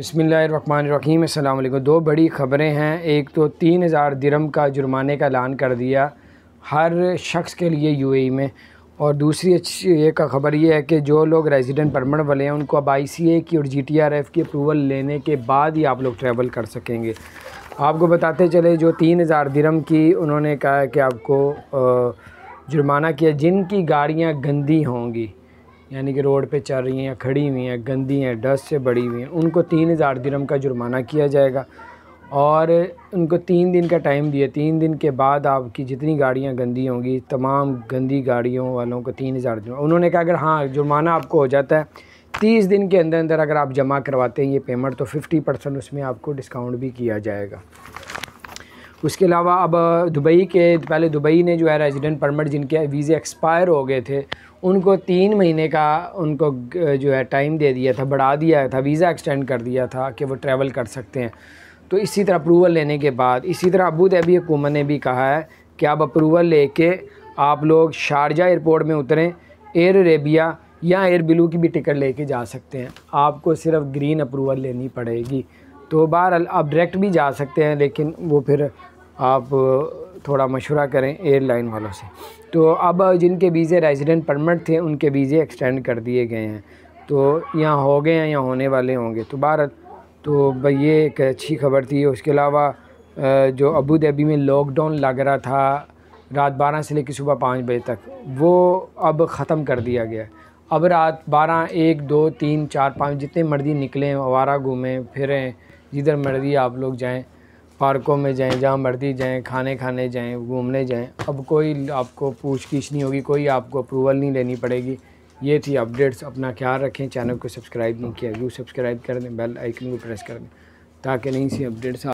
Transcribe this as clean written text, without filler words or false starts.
बिस्मिल्लाहिर्रहमानिर्रहीम। अस्सलाम वालेकुम। दो बड़ी ख़बरें हैं। एक तो 3000 दिरहम का जुर्माने का ऐलान कर दिया हर शख्स के लिए यूएई में, और दूसरी अच्छी एक खबर यह है कि जो लोग रेजिडेंट परमानेंट वाले हैं उनको अब आईसीए की और जीटीआरएफ की अप्रूवल लेने के बाद ही आप लोग ट्रैवल कर सकेंगे। आपको बताते चले, जो 3000 दिरहम की उन्होंने कहा कि आपको जुर्माना किया जिनकी गाड़ियाँ गंदी होंगी, यानी कि रोड पे चल रही हैं या खड़ी हुई हैं, गंदी हैं, डस्ट से बड़ी हुई हैं, उनको 3000 दिरहम का जुर्माना किया जाएगा। और उनको 3 दिन का टाइम दिया, 3 दिन के बाद आपकी जितनी गाड़ियां गंदी होंगी, तमाम गंदी गाड़ियों वालों को 3000 दिरहम। उन्होंने कहा अगर हाँ जुर्माना आपको हो जाता है 30 दिन के अंदर अंदर, अगर आप जमा करवाते हैं ये पेमेंट तो 50% उसमें आपको डिस्काउंट भी किया जाएगा। उसके अलावा अब दुबई के पहले दुबई ने जो है रेजिडेंट परमिट जिनके वीज़े एक्सपायर हो गए थे उनको 3 महीने का उनको जो है टाइम दे दिया था, बढ़ा दिया था, वीज़ा एक्सटेंड कर दिया था कि वो ट्रैवल कर सकते हैं। तो इसी तरह अप्रूवल लेने के बाद, इसी तरह अबू धाबी हुकूमत ने भी कहा है कि आप अप्रूवल लेके आप लोग शारजाह एयरपोर्ट में उतरें, एयर अरेबिया या एयर ब्लू की भी टिकट लेके जा सकते हैं, आपको सिर्फ ग्रीन अप्रूवल लेनी पड़ेगी। तो बहरहाल आप डायरेक्ट भी जा सकते हैं, लेकिन वो फिर आप थोड़ा मशवरा करें एयरलाइन वालों से। तो अब जिनके वीज़े रेजिडेंट परमिट थे उनके वीज़े एक्सटेंड कर दिए गए हैं, तो यहाँ हो गए हैं या होने वाले होंगे। तो भारत तो भाई ये एक अच्छी खबर थी। उसके अलावा जो अबू धाबी में लॉकडाउन लग रहा था रात 12 से लेकर सुबह 5 बजे तक, वो अब ख़त्म कर दिया गया। अब रात 12, 1, 2, 3, 4, 5 जितने मर्जी निकलें, आवारा घूमें फिरें, जिधर मर्जी आप लोग जाएँ, पार्कों में जाएं, जहाँ मर्जी जाएं, खाने खाने जाएं, घूमने जाएं। अब कोई आपको पूछ-गिछ नहीं होगी, कोई आपको अप्रूवल नहीं लेनी पड़ेगी। ये थी अपडेट्स। अपना ख्याल रखें। चैनल को सब्सक्राइब नहीं किया, यू सब्सक्राइब कर दें, बेल आइकन को प्रेस कर दें ताकि नई सी अपडेट्स